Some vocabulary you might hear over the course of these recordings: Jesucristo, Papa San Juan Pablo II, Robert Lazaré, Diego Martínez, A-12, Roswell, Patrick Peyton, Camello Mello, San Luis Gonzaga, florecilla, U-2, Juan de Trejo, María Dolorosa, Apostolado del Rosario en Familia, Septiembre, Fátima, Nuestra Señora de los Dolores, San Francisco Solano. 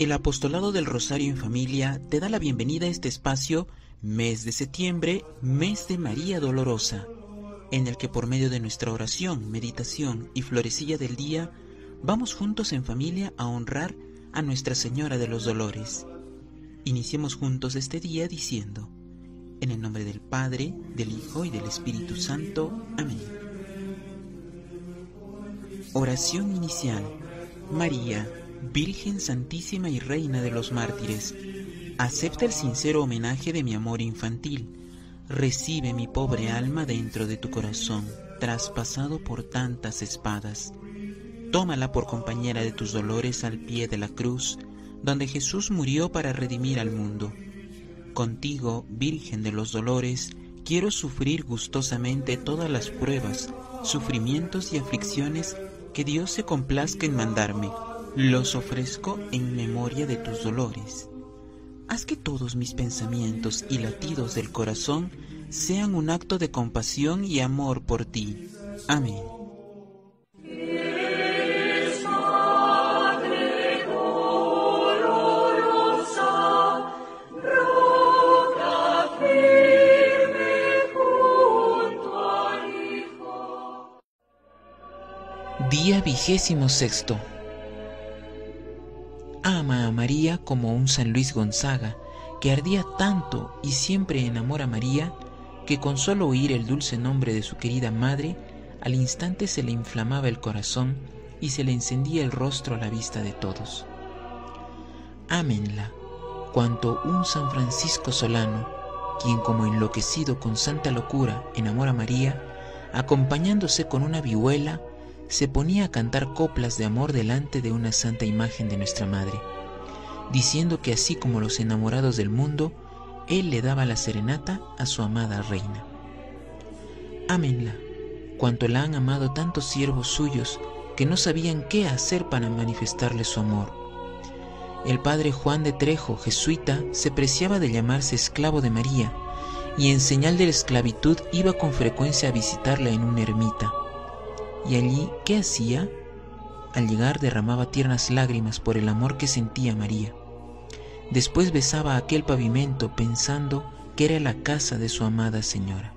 El Apostolado del Rosario en Familia te da la bienvenida a este espacio, mes de septiembre, mes de María Dolorosa, en el que por medio de nuestra oración, meditación y florecilla del día, vamos juntos en familia a honrar a Nuestra Señora de los Dolores. Iniciemos juntos este día diciendo, en el nombre del Padre, del Hijo y del Espíritu Santo. Amén. Oración inicial. María, Virgen Santísima y Reina de los Mártires, acepta el sincero homenaje de mi amor infantil. Recibe mi pobre alma dentro de tu corazón, traspasado por tantas espadas. Tómala por compañera de tus dolores al pie de la cruz, donde Jesús murió para redimir al mundo. Contigo, Virgen de los Dolores, quiero sufrir gustosamente todas las pruebas, sufrimientos y aflicciones que Dios se complazca en mandarme. Los ofrezco en memoria de tus dolores. Haz que todos mis pensamientos y latidos del corazón sean un acto de compasión y amor por ti. Amén. Día 26. Ama a María como un San Luis Gonzaga, que ardía tanto y siempre en amor a María, que con solo oír el dulce nombre de su querida madre, al instante se le inflamaba el corazón y se le encendía el rostro a la vista de todos. Ámenla, cuanto un San Francisco Solano, quien como enloquecido con santa locura en amor a María, acompañándose con una vihuela, se ponía a cantar coplas de amor delante de una santa imagen de Nuestra Madre, diciendo que así como los enamorados del mundo, él le daba la serenata a su amada reina. Ámenla, cuanto la han amado tantos siervos suyos que no sabían qué hacer para manifestarle su amor. El padre Juan de Trejo, jesuita, se preciaba de llamarse esclavo de María y en señal de la esclavitud iba con frecuencia a visitarla en una ermita. Y allí, ¿qué hacía? Al llegar derramaba tiernas lágrimas por el amor que sentía María. Después besaba aquel pavimento pensando que era la casa de su amada señora.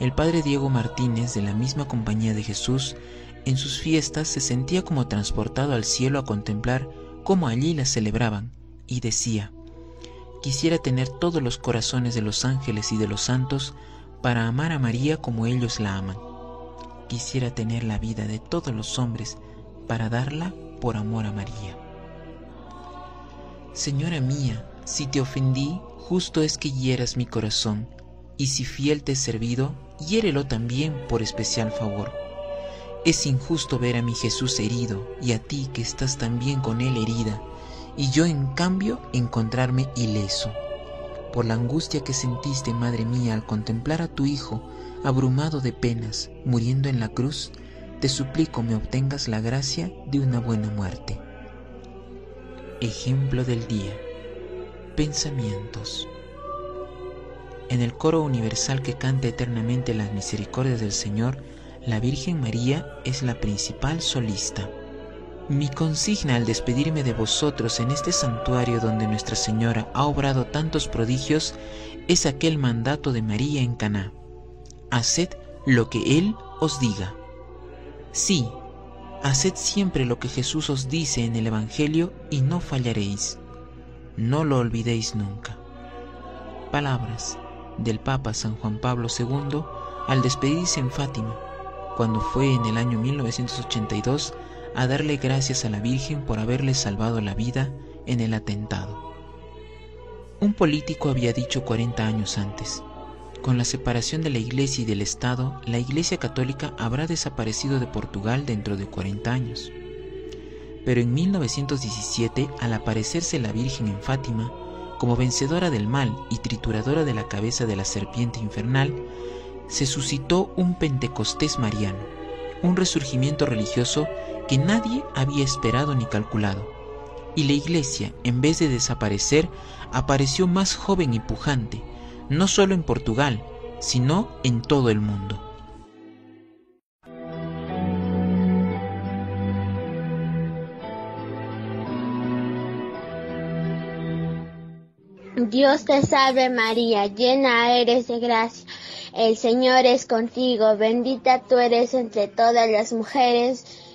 El padre Diego Martínez, de la misma Compañía de Jesús, en sus fiestas se sentía como transportado al cielo a contemplar cómo allí las celebraban, y decía: «Quisiera tener todos los corazones de los ángeles y de los santos para amar a María como ellos la aman. Quisiera tener la vida de todos los hombres para darla por amor a María. Señora mía, si te ofendí, justo es que hieras mi corazón, y si fiel te he servido, hiérelo también por especial favor. Es injusto ver a mi Jesús herido, y a ti que estás también con él herida, y yo en cambio encontrarme ileso. Por la angustia que sentiste, madre mía, al contemplar a tu hijo, abrumado de penas, muriendo en la cruz, te suplico me obtengas la gracia de una buena muerte». Ejemplo del día. Pensamientos. En el coro universal que canta eternamente las misericordias del Señor, la Virgen María es la principal solista. Mi consigna al despedirme de vosotros en este santuario donde Nuestra Señora ha obrado tantos prodigios es aquel mandato de María en Caná: «Haced lo que Él os diga». Sí, haced siempre lo que Jesús os dice en el Evangelio y no fallaréis. No lo olvidéis nunca. Palabras del Papa San Juan Pablo II al despedirse en Fátima, cuando fue en el año 1982 a darle gracias a la Virgen por haberle salvado la vida en el atentado. Un político había dicho 40 años antes: «Con la separación de la Iglesia y del Estado, la Iglesia Católica habrá desaparecido de Portugal dentro de 40 años». Pero en 1917, al aparecerse la Virgen en Fátima, como vencedora del mal y trituradora de la cabeza de la serpiente infernal, se suscitó un Pentecostés mariano, un resurgimiento religioso que nadie había esperado ni calculado, y la Iglesia, en vez de desaparecer, apareció más joven y pujante, no solo en Portugal, sino en todo el mundo. Dios te salve María, llena eres de gracia, el Señor es contigo, bendita tú eres entre todas las mujeres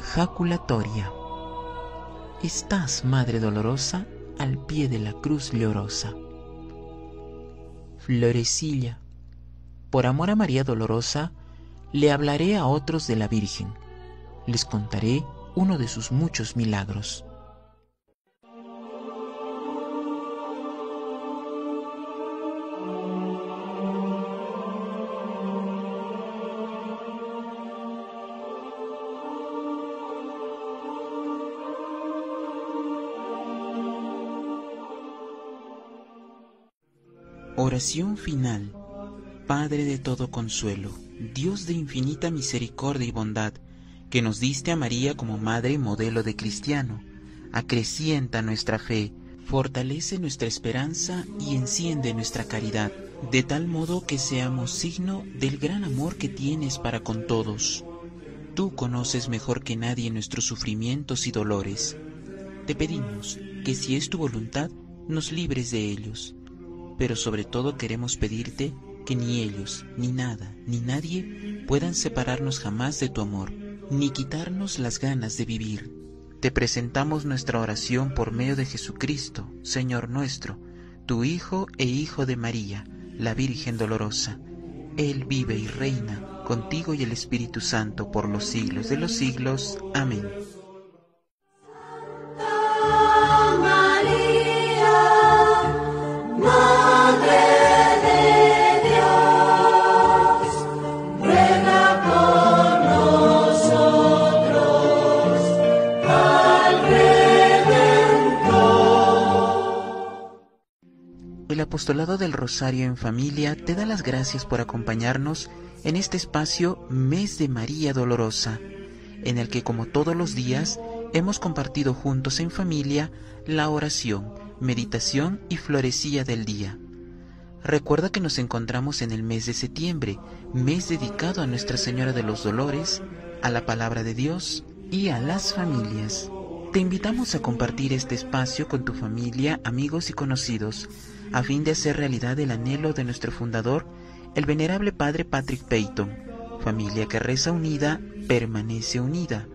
Jaculatoria. Estás, Madre Dolorosa, al pie de la cruz llorosa. Florecilla, por amor a María Dolorosa, le hablaré a otros de la Virgen. Les contaré uno de sus muchos milagros. Oración final. Padre de todo consuelo, Dios de infinita misericordia y bondad, que nos diste a María como madre y modelo de cristiano, acrecienta nuestra fe, fortalece nuestra esperanza y enciende nuestra caridad, de tal modo que seamos signo del gran amor que tienes para con todos. Tú conoces mejor que nadie nuestros sufrimientos y dolores. Te pedimos que, si es tu voluntad, nos libres de ellos. Pero sobre todo queremos pedirte que ni ellos, ni nada, ni nadie puedan separarnos jamás de tu amor, ni quitarnos las ganas de vivir. Te presentamos nuestra oración por medio de Jesucristo, Señor nuestro, tu Hijo e Hijo de María, la Virgen Dolorosa. Él vive y reina contigo y el Espíritu Santo por los siglos de los siglos. Amén. El Apostolado del Rosario en Familia te da las gracias por acompañarnos en este espacio Mes de María Dolorosa, en el que, como todos los días, hemos compartido juntos en familia la oración, meditación y florecilla del día. Recuerda que nos encontramos en el mes de septiembre, mes dedicado a Nuestra Señora de los Dolores, a la Palabra de Dios y a las familias. Te invitamos a compartir este espacio con tu familia, amigos y conocidos, a fin de hacer realidad el anhelo de nuestro fundador, el venerable Padre Patrick Peyton. Familia que reza unida, permanece unida.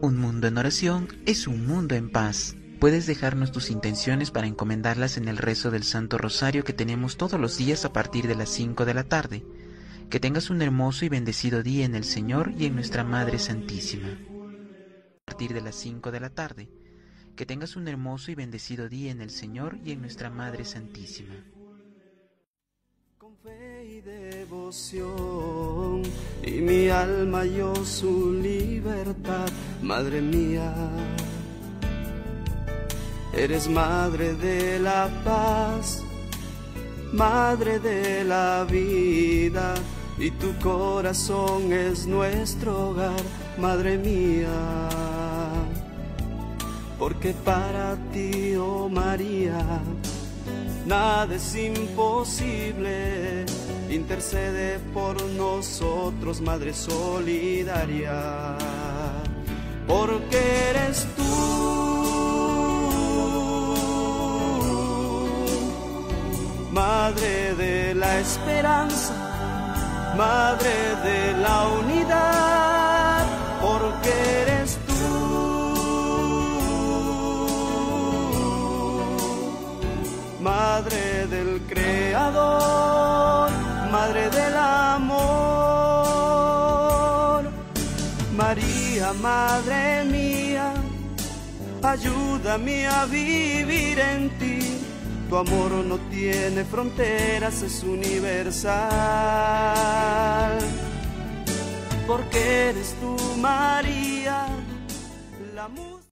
Un mundo en oración es un mundo en paz. Puedes dejarnos tus intenciones para encomendarlas en el rezo del Santo Rosario que tenemos todos los días a partir de las 5 de la tarde. Que tengas un hermoso y bendecido día en el Señor y en nuestra Madre Santísima. A partir de las 5 de la tarde. Que tengas un hermoso y bendecido día en el Señor y en nuestra Madre Santísima. Con fe y devoción, y mi alma yo su libertad, Madre mía, eres Madre de la paz, Madre de la vida, y tu corazón es nuestro hogar, Madre mía. Porque para ti, oh María, nada es imposible. intercede por nosotros, Madre solidaria, porque eres tú, Madre de la esperanza, Madre de la unidad, porque eres tú, Madre del Creador, Madre del amor. María, Madre mía, ayúdame a vivir en ti. Tu amor no tiene fronteras, es universal. Porque eres tú, María, la música.